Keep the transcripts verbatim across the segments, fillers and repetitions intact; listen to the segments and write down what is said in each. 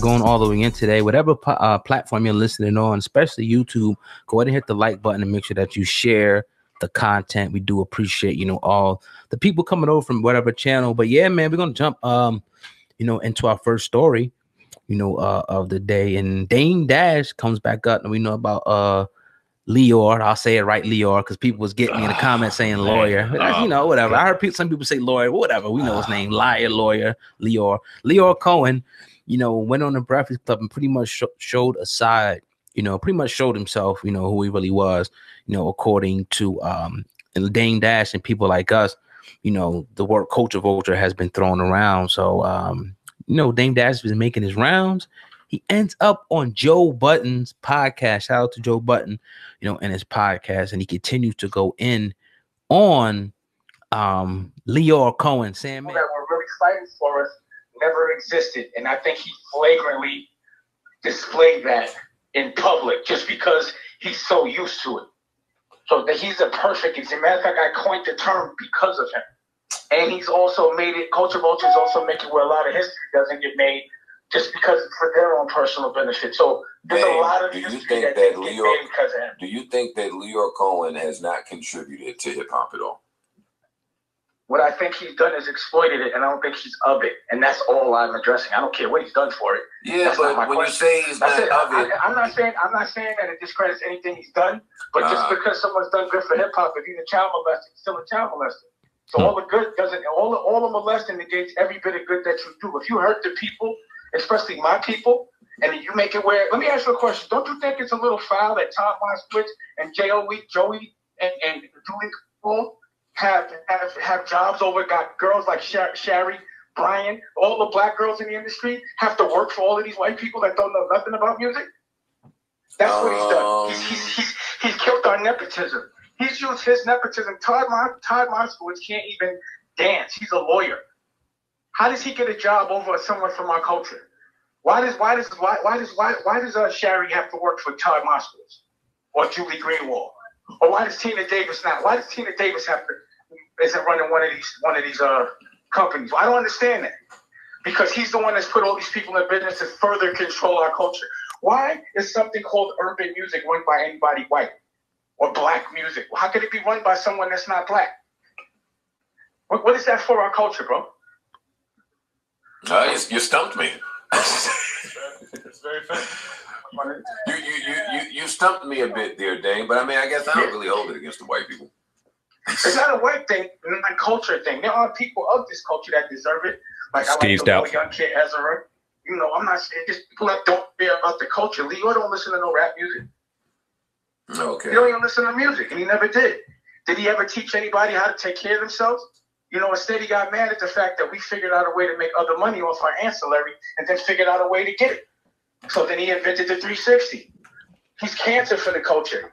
going all the way in today. Whatever uh, platform you're listening on, especially YouTube, go ahead and hit the like button and make sure that you share the content. We do appreciate, you know, all the people coming over from whatever channel. But yeah, man, we're gonna jump, um, you know, into our first story, you know, uh, of the day. And Dame Dash comes back up, and we know about uh, Lyor. I'll say it right, Lyor, because people was getting me in the comments saying lawyer. That's, you know, whatever. I heard people, some people say lawyer, whatever. We know his name, liar, lawyer, Lyor. Lyor Cohen, you know, went on the Breakfast Club and pretty much sh showed aside. You know, pretty much showed himself, you know, who he really was, you know, according to um, Dame Dash and people like us. You know, the word culture vulture has been thrown around. So, um, you know, Dame Dash was making his rounds. He ends up on Joe Budden's podcast. Shout out to Joe Budden, you know, in his podcast. And he continues to go in on um, Lyor Cohen, saying, man, that were really excited for us never existed. And I think he flagrantly displayed that in public, just because he's so used to it. So that he's a perfect example. Matter of fact, I coined the term because of him. And he's also made it, culture vultures also make it where a lot of history doesn't get made just because for their own personal benefit. So there's Man, a lot of do history you think that, that Lyor, get made because of him. Do you think that Lyor Cohen has not contributed to hip hop at all? What I think he's done is exploited it, and I don't think he's of it. And that's all I'm addressing. I don't care what he's done for it. Yeah, that's but when question. you say he's not it, of I, it. I, I'm not saying I'm not saying that it discredits anything he's done, but uh, just because someone's done good for hip-hop, if he's a child molester, he's still a child molester. So all the good doesn't, all the, all the molesting negates every bit of good that you do. If you hurt the people, especially my people, and you make it where, let me ask you a question. Don't you think it's a little foul that Todd Moscowitz and J O Week, Joey, and, and Julie Greenwald Have, have have jobs over, got girls like Sher Sherry, Brian, all the black girls in the industry have to work for all of these white people that don't know nothing about music? That's um, what he's done. He's, he's, he's, he's killed our nepotism. He's used his nepotism. Todd, Todd Moscowitz can't even dance. He's a lawyer. How does he get a job over someone from our culture? Why does why does why why does why why does uh, Sherry have to work for Todd Moscowitz or Julie Greenwald? Or why does Tina Davis not? Why does Tina Davis have to isn't running one of these one of these uh companies? Well, I don't understand that, because he's the one that's put all these people in business to further control our culture. Why is something called urban music run by anybody white or black music? How could it be run by someone that's not black? What, what is that for our culture, bro? Uh, you, you stumped me. It's very funny. You, you, you, you, you stumped me a bit there, Dame, but I mean, I guess I don't really hold it against the white people. It's not a white thing, not a culture thing. There are people of this culture that deserve it. Like Steve's I like the young kid Ezra. You know, I'm not saying just people that don't care about the culture. Lyor don't listen to no rap music. Okay. He don't even listen to music, and he never did. Did he ever teach anybody how to take care of themselves? You know, instead he got mad at the fact that we figured out a way to make other money off our ancillary, and then figured out a way to get it. So then he invented the three sixty. He's cancer for the culture.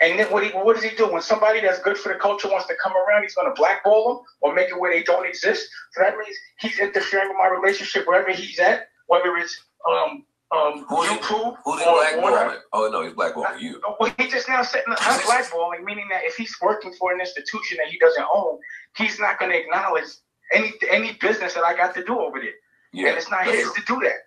And then what, he, what does he do? When somebody that's good for the culture wants to come around, he's going to blackball them or make it where they don't exist. So that means he's interfering with my relationship wherever he's at, whether it's um, um, who YouTube who's or Warner. Oh, no, he's blackballing you. Well, he just now said, I'm blackballing, meaning that if he's working for an institution that he doesn't own, he's not going to acknowledge any, any business that I got to do over there. Yeah, and it's not his true. to do that.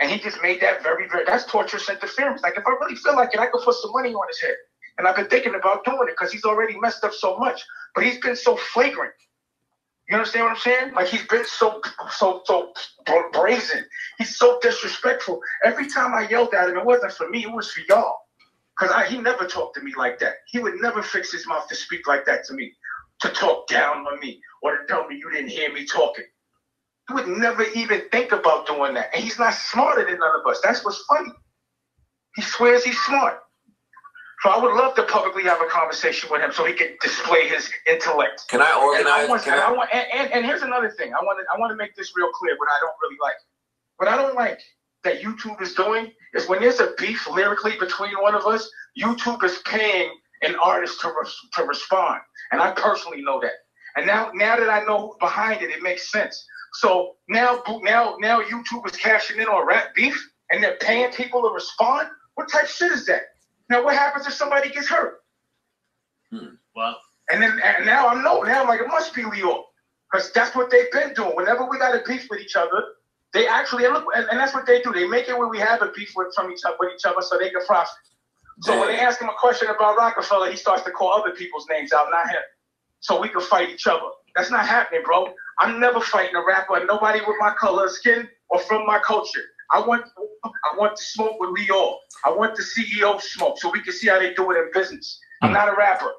And he just made that very, very, that's torturous interference. Like, if I really feel like it, I could put some money on his head. And I've been thinking about doing it because he's already messed up so much. But he's been so flagrant. You understand what I'm saying? Like, he's been so, so, so brazen. He's so disrespectful. Every time I yelled at him, it wasn't for me. It was for y'all. Because he never talked to me like that. He would never fix his mouth to speak like that to me, to talk down on me or to tell me you didn't hear me talking. He would never even think about doing that. And he's not smarter than none of us. That's what's funny. He swears he's smart. So I would love to publicly have a conversation with him so he can display his intellect. Can I organize? And, I want, can and, I... I want, and, and, and here's another thing. I want to I want to make this real clear, what I don't really like. What I don't like that YouTube is doing is when there's a beef lyrically between one of us, YouTube is paying an artist to, re to respond. And I personally know that. And now, now that I know who's behind it, it makes sense. So now, now, now YouTube is cashing in on rap beef, and they're paying people to respond. What type of shit is that? Now, what happens if somebody gets hurt? Hmm. Wow. And then and now I know. Now I'm like, it must be Lyor, because that's what they've been doing. Whenever we got a beef with each other, They actually, and, look, and, and that's what they do. They make it where we have a beef with from each other, with each other, so they can profit. So when they ask him a question about Rockefeller, he starts to call other people's names out, not him, so we can fight each other. That's not happening, bro. I'm never fighting a rapper, nobody with my color of skin or from my culture. I want, I want to smoke with Lyor. I want the C E O smoke, so we can see how they do it in business. I'm not a rapper.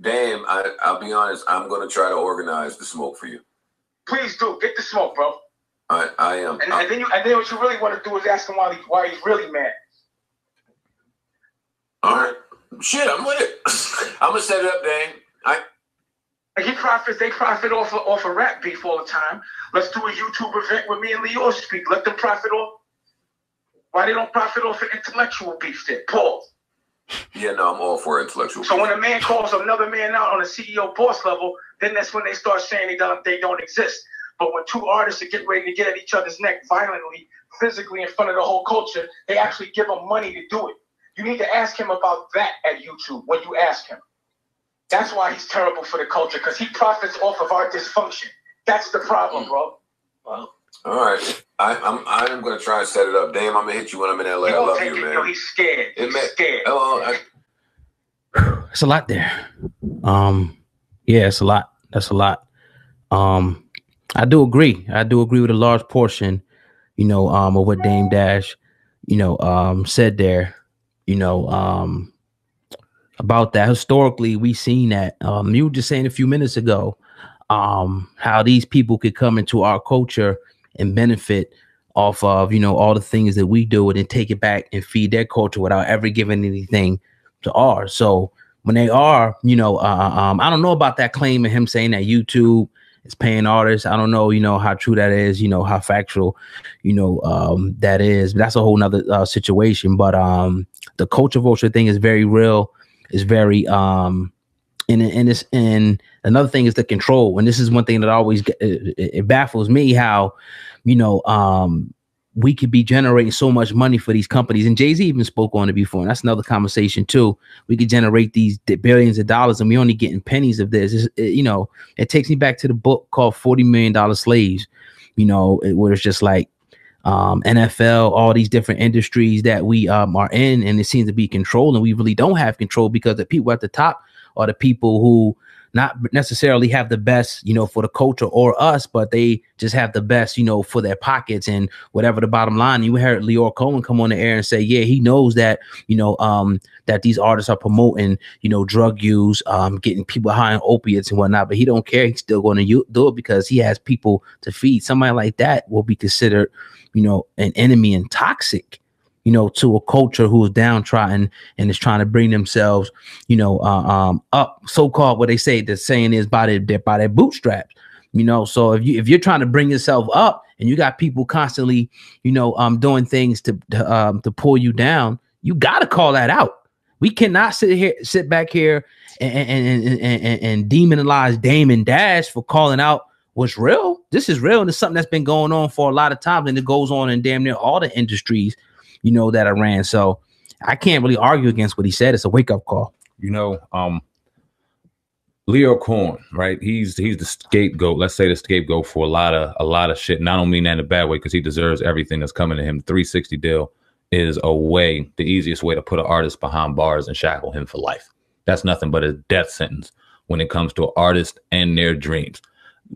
Damn, I, I'll be honest. I'm gonna try to organize the smoke for you. Please do. Get the smoke, bro. I, I am. And, and then you, and then what you really want to do is ask him why he, why he's really mad. All right, shit, I'm with it. I'm gonna set it up, Dame. I. He profits. They profit off of, off of rap beef all the time. Let's do a YouTube event with me and Lyor speak. Let them profit off. Why they don't profit off of intellectual beef? Then pause. Yeah, no, I'm all for intellectual. So when a man calls another man out on a C E O boss level, then that's when they start saying they don't, they don't exist. But when two artists are getting ready to get at each other's neck violently, physically in front of the whole culture, they actually give them money to do it. You need to ask him about that at YouTube when you ask him. That's why he's terrible for the culture, because he profits off of our dysfunction. That's the problem, bro. Wow. All right, I, I'm I'm gonna try and set it up. Damn, I'm gonna hit you when I'm in L A. I love you, man. Yo, he's scared. He's may, scared. Oh, I... It's a lot there. Um, yeah, it's a lot. That's a lot. Um, I do agree. I do agree with a large portion, you know, um, of what Dame Dash, you know, um, said there, you know, um, about that. Historically, we've seen that. Um, you were just saying a few minutes ago, um, how these people could come into our culture and benefit off of, you know, all the things that we do, and then take it back and feed their culture without ever giving anything to ours. So when they are, you know, uh, um, I don't know about that claim of him saying that YouTube is paying artists. I don't know, you know, how true that is, you know, how factual, you know, um, that is. But that's a whole nother uh, situation. But um, the culture vulture thing is very real. It's very, um, and, and, it's, and another thing is the control. And this is one thing that always it, it baffles me, how, you know, um, we could be generating so much money for these companies. And Jay-Z even spoke on it before. And that's another conversation, too. We could generate these billions of dollars and we only getting pennies of this. It's, it, you know, it takes me back to the book called Forty Million Dollar Slaves, you know, it, where it's just like um, N F L, all these different industries that we um, are in. And it seems to be controlled, and we really don't have control, because the people at the top are the people who not necessarily have the best, you know, for the culture or us, but they just have the best, you know, for their pockets and whatever the bottom line. You heard Lyor Cohen come on the air and say, yeah, he knows that, you know, um, that these artists are promoting, you know, drug use, um, getting people high on opiates and whatnot, but he don't care. He's still going to do it because he has people to feed. Somebody like that will be considered, you know, an enemy and toxic, you know, to a culture who is downtrodden and is trying to bring themselves, you know, uh, um, up, so-called. What they say, the saying is by their, by their bootstraps, you know. So if you, if you're trying to bring yourself up and you got people constantly, you know, um, doing things to, to, um, to pull you down, you got to call that out. We cannot sit here, sit back here and, and, and, and, and demonize Dame and Dash for calling out what's real. This is real. And it's something that's been going on for a lot of times, and it goes on in damn near all the industries, you know, that I ran. So I can't really argue against what he said. It's a wake up call. You know, um, Lyor Cohen, right? He's he's the scapegoat. Let's say the scapegoat for a lot of a lot of shit. And I don't mean that in a bad way, because he deserves everything that's coming to him. The three sixty deal is a way, the easiest way to put an artist behind bars and shackle him for life. That's nothing but a death sentence when it comes to an artist and their dreams.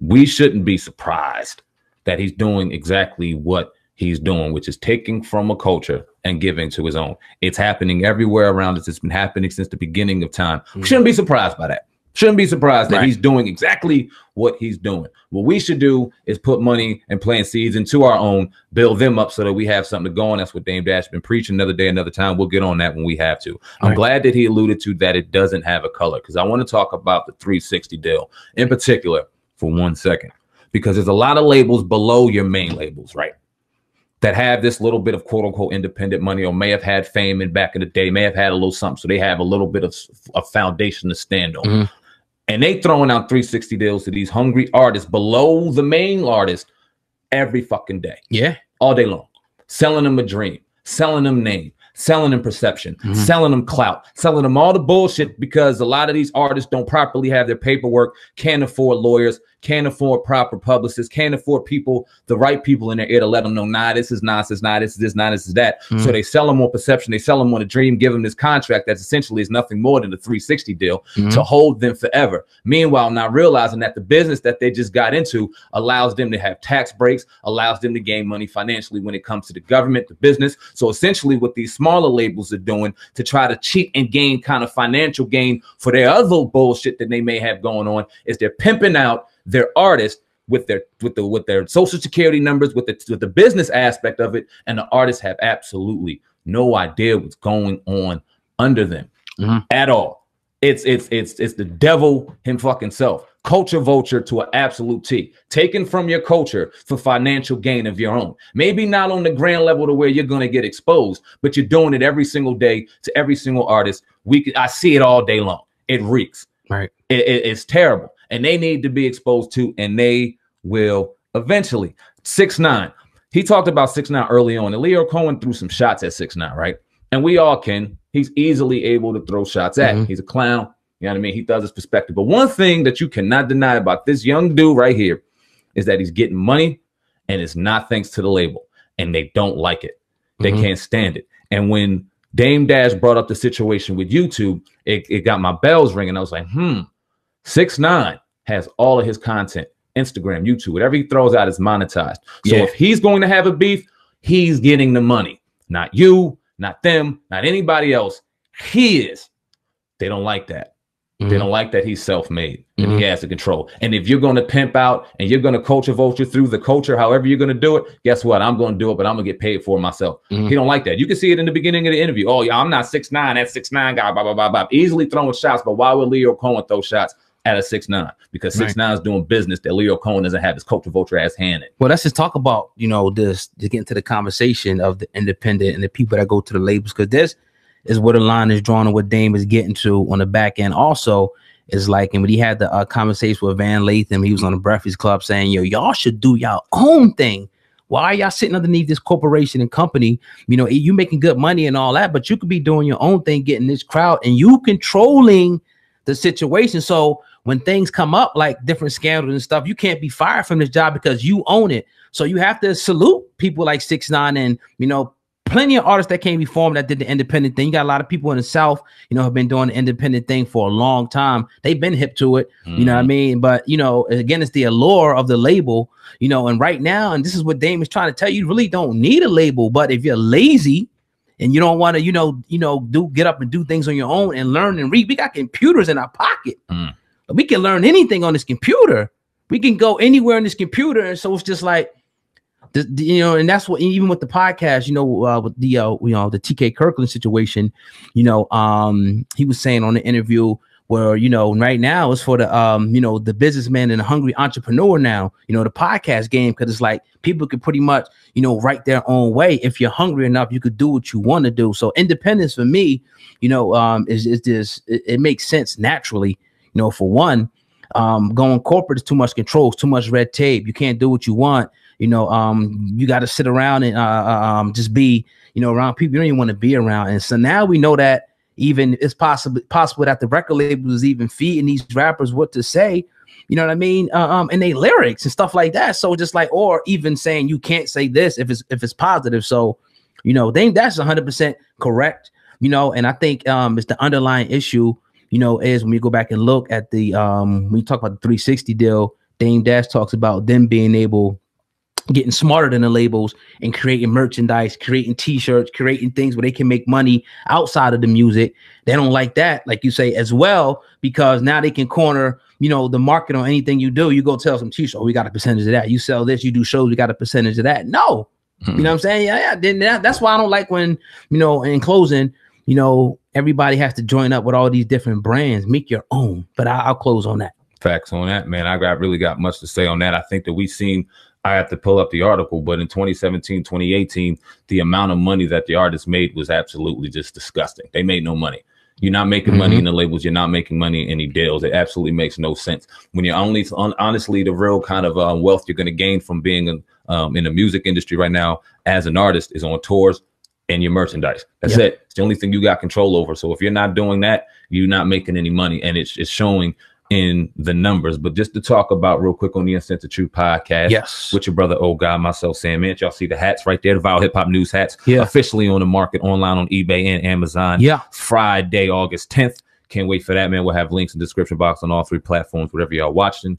We shouldn't be surprised that he's doing exactly what he's doing, which is taking from a culture and giving to his own. It's happening everywhere around us. It's been happening since the beginning of time. Mm-hmm. Shouldn't be surprised by that. Shouldn't be surprised right. that he's doing exactly what he's doing. What we should do is put money and plant seeds into our own, build them up so that we have something to go on. That's what Dame Dash been preaching. Another day, another time. We'll get on that when we have to. Right. I'm glad that he alluded to that it doesn't have a color, because I want to talk about the three sixty deal in particular for one second, because there's a lot of labels below your main labels, right, that have this little bit of quote unquote independent money, or may have had fame in back in the day, may have had a little something. So they have a little bit of a foundation to stand on. Mm-hmm. And they throwing out three sixty deals to these hungry artists below the main artist every fucking day. Yeah. All day long. Selling them a dream, selling them name, selling them perception, mm-hmm. selling them clout, selling them all the bullshit, because a lot of these artists don't properly have their paperwork, can't afford lawyers, can't afford proper publicists, can't afford people, the right people in their ear to let them know, nah, this is nonsense, nah, this is this, nah, this is that. Mm. So they sell them on perception, they sell them on a dream, give them this contract that's essentially is nothing more than a three sixty deal mm. to hold them forever. Meanwhile, not realizing that the business that they just got into allows them to have tax breaks, allows them to gain money financially when it comes to the government, the business. So essentially what these smaller labels are doing to try to cheat and gain kind of financial gain for their other bullshit that they may have going on is they're pimping out their artists with their with the with their social security numbers, with the with the business aspect of it, and the artists have absolutely no idea what's going on under them mm-hmm. at all. It's it's it's it's the devil him fucking self. Culture vulture to an absolute T, taken from your culture for financial gain of your own. Maybe not on the grand level to where you're going to get exposed, but you're doing it every single day to every single artist. We, I see it all day long. It reeks. Right. It, it, it's terrible. And they need to be exposed to, and they will eventually. six nine. He talked about six nine early on, and Lyor Cohen threw some shots at six nine, right? And we all can. He's easily able to throw shots at. Mm-hmm. He's a clown. You know what I mean? He does his perspective. But one thing that you cannot deny about this young dude right here is that he's getting money, and it's not thanks to the label. And they don't like it. They mm-hmm. can't stand it. And when Dame Dash brought up the situation with YouTube, it, it got my bells ringing. I was like, hmm, six nine has all of his content, Instagram, YouTube, whatever he throws out is monetized. So yeah. if he's going to have a beef, he's getting the money. Not you, not them, not anybody else. He is. They don't like that. Mm-hmm. They don't like that he's self-made and mm-hmm. he has the control. And if you're going to pimp out and you're going to culture vulture through the culture, however you're going to do it, guess what? I'm going to do it, but I'm going to get paid for it myself. Mm-hmm. He don't like that. You can see it in the beginning of the interview. Oh, yeah, I'm not six nine. That six nine guy, blah, blah, blah, blah. Easily throwing shots. But why would Lyor Cohen throw shots at a six nine? Because six nine right. is doing business that Lyor Cohen doesn't have his culture vulture ass hand in. Well, let's just talk about, you know, this to get into the conversation of the independent and the people that go to the labels, because there's is where the line is drawn and what Dame is getting to on the back end. Also, is like, and when he had the uh, conversation with Van Latham, he was on the Breakfast Club saying, yo, y'all should do y'all own thing. Why are y'all sitting underneath this corporation and company? You know, you making good money and all that, but you could be doing your own thing, getting this crowd, and you controlling the situation. So when things come up, like different scandals and stuff, you can't be fired from this job because you own it. So you have to salute people like six nine and, you know, plenty of artists that came before him that did the independent thing. You got a lot of people in the South, you know, have been doing the independent thing for a long time. They've been hip to it. Mm-hmm. You know what I mean? But, you know, again, it's the allure of the label, you know, and right now, and this is what Dame is trying to tell you, you really don't need a label. But if you're lazy and you don't want to, you know, you know, do get up and do things on your own and learn and read. We got computers in our pocket. Mm. We can learn anything on this computer. We can go anywhere on this computer. And so it's just like, The, the, you know, and that's what, even with the podcast, you know, uh, with the, uh, you know, the T K Kirkland situation, you know, um, he was saying on the interview where, you know, right now it's for the, um, you know, the businessman and the hungry entrepreneur now, you know, the podcast game, because it's like people could pretty much, you know, write their own way. If you're hungry enough, you could do what you want to do. So independence for me, you know, um, is, is this, it, it makes sense naturally, you know, for one, um, going corporate is too much control, it's too much red tape. You can't do what you want. You know, um, you got to sit around and uh, um, just be, you know, around people you don't even want to be around. And so now we know that even it's possible possible that the record label is even feeding these rappers what to say. You know what I mean? Uh, um, and they lyrics and stuff like that. So just like, or even saying you can't say this if it's if it's positive. So, you know, they, that's one hundred percent correct. You know, and I think um, it's the underlying issue. You know, is when we go back and look at the um, when you talk about the three sixty deal, Dame Dash talks about them being able. Getting smarter than the labels and creating merchandise, creating T-shirts, creating things where they can make money outside of the music. They don't like that, like you say, as well, because now they can corner, you know, the market on anything you do. You go tell some T-shirt, oh, we got a percentage of that. You sell this, you do shows, we got a percentage of that. No. Mm-hmm. You know what I'm saying? Yeah, yeah. Then that, that's why I don't like when, you know, in closing, you know, everybody has to join up with all these different brands. Make your own. But I, I'll close on that. Facts on that, man. I got really got much to say on that. I think that we've seen, I have to pull up the article, but in twenty seventeen, twenty eighteen, the amount of money that the artists made was absolutely just disgusting. They made no money. You're not making mm-hmm. money in the labels. You're not making money in any deals. It absolutely makes no sense. When you're only, on, honestly, the real kind of um, wealth you're going to gain from being in, um, in the music industry right now as an artist is on tours and your merchandise. That's yeah. it. It's the only thing you got control over. So if you're not doing that, you're not making any money. And it's, it's showing in the numbers. But just to talk about real quick on the Uncensored Truth podcast, yes, with your brother, old guy, myself, Sam Inch. Y'all see the hats right there, the Viral Hip Hop News hats, yeah, officially on the market, online on eBay and Amazon. Yeah, Friday, August tenth. Can't wait for that, man. We'll have links in the description box on all three platforms, whatever y'all watching.